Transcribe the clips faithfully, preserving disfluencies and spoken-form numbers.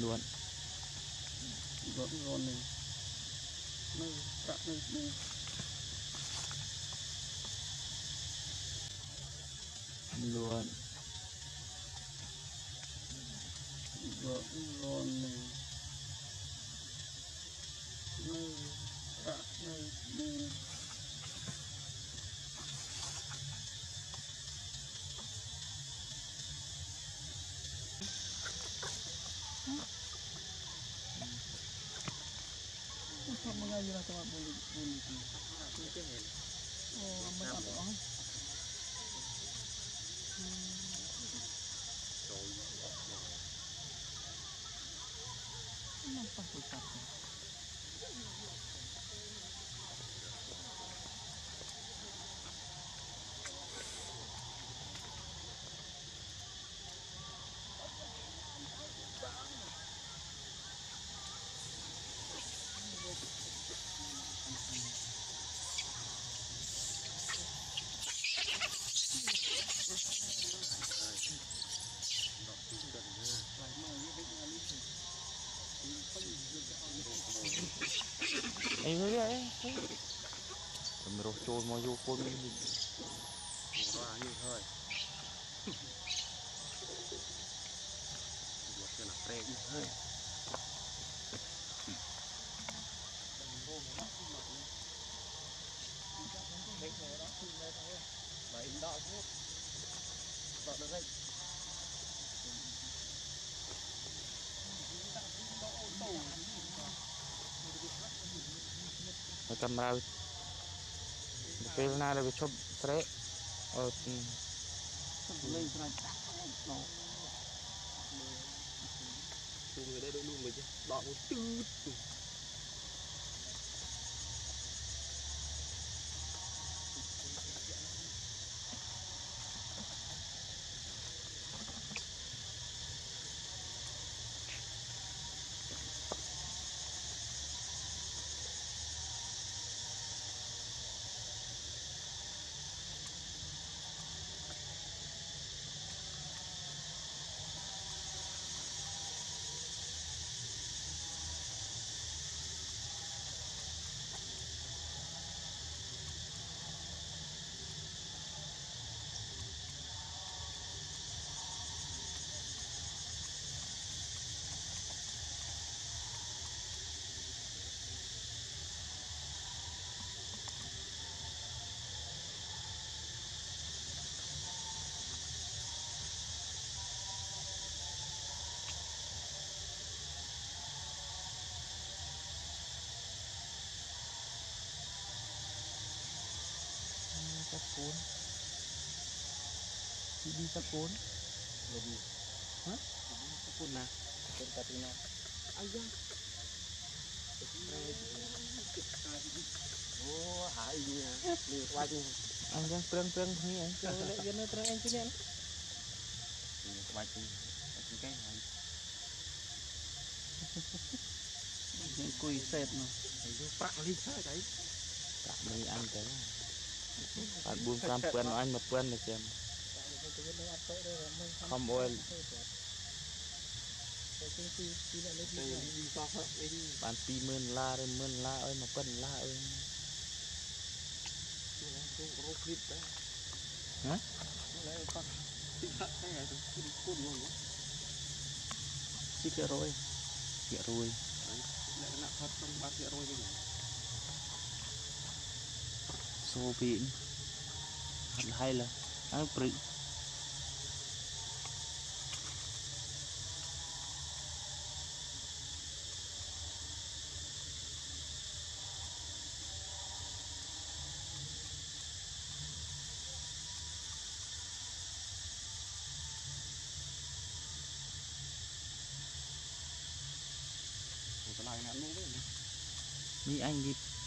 luôn luôn luôn này nơi cạn nơi nơi luôn luôn luôn này nơi cạn nơi nơi Mengalir atau apa boleh boleh tu. Oh, amat amat. Nampak susah. Em thấy đấy, cầm đồ trôi mò vô côn mình nhìn, mò như hơi, một cái là tre như hơi, đấy người đó phun đây thôi, mà im đọt luôn, đọt được đấy. Camera filmnya ada cukup tre, oh tim. Tunggu ada dulu aja, bawa tut. Cún đi đi cắt cún là gì hả cắt cún nào cắt cà tím nào ai da oh hai gì à liệt quá đi anh đang preng preng như anh chơi lại giờ nó preng anh chơi nè quá đi anh cái này những cùi sệt mà phẳng đi chơi đấy cặp này ăn cái bạn buông tam quên anh một quên được xem không quên bạn ti mơn la rồi mơn la ơi mà quên la ơi hả chiếc kia rồi kia rồi số pin hay là ăn bự đi anh đi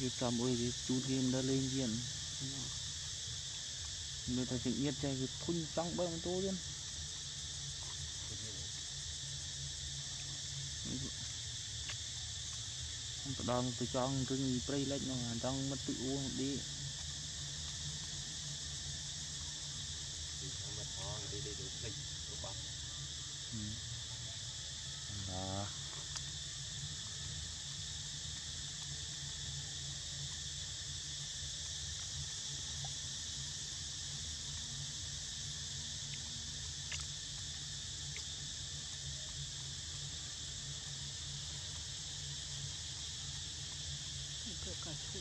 tập tập ôi cái chú thêm đã lên diện người ta chỉnh nhiệt chạy cái phun trong bao nhiêu tô luôn tập đoàn từ trong cứ như play lên nó trong mất tự uống đi đó cái cà chua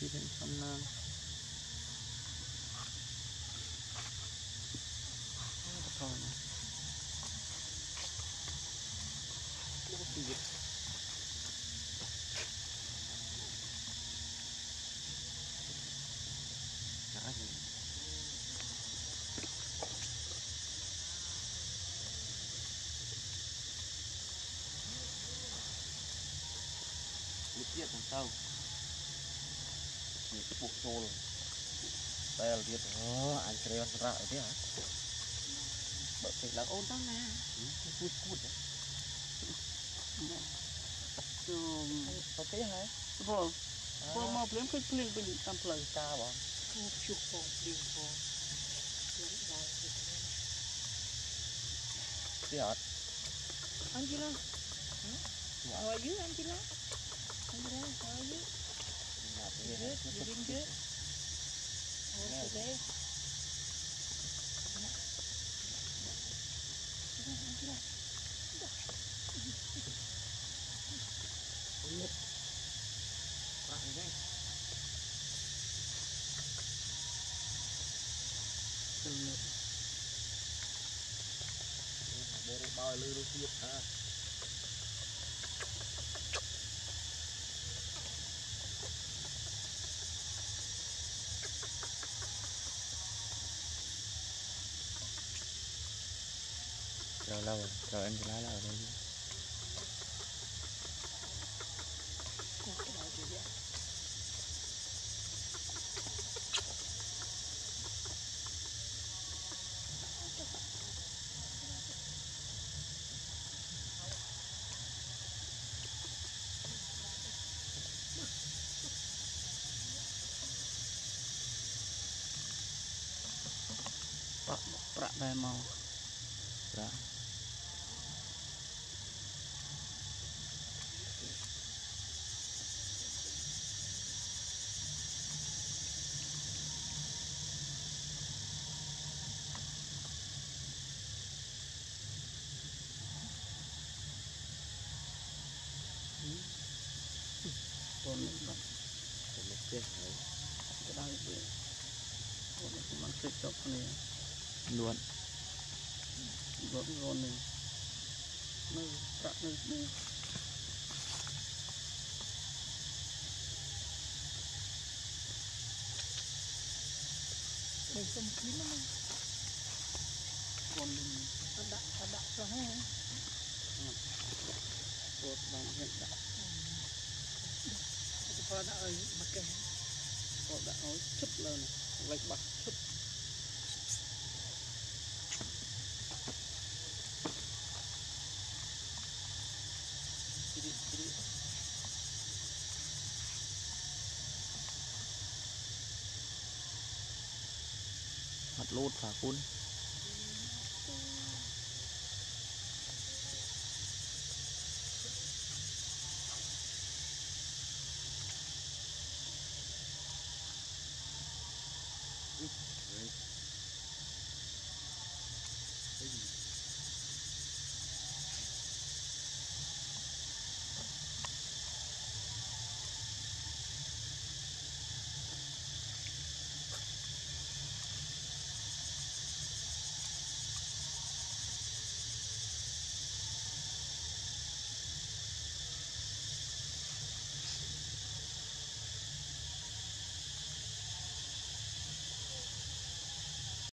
thì mình xong là thôi biết làm sao pukul tel dia oh antrian serak dia bak bilang oh tang nah pukul tu pakai yang ai bol bol mau beli kan beli beli tampil kita bang pukul bol beli bol lihat Angela how are you Angela Angela how are you Good, you're doing good. How was today? Bao lư tiếp ha. Chờ lâu rồi, chờ em cái lá là ở đây chứ. Bạc, bạc đầy màu. Bạc còn một cái cái đang cái còn một cái món thịt chọc này luôn luôn luôn này nó cạn nó đây xong kín lắm còn nó đặng nó đặng cho hết bột bằng hiện đại có đã ơi mặc kệ có đã nói chút lên vạch bạc chút รูดขาคุณ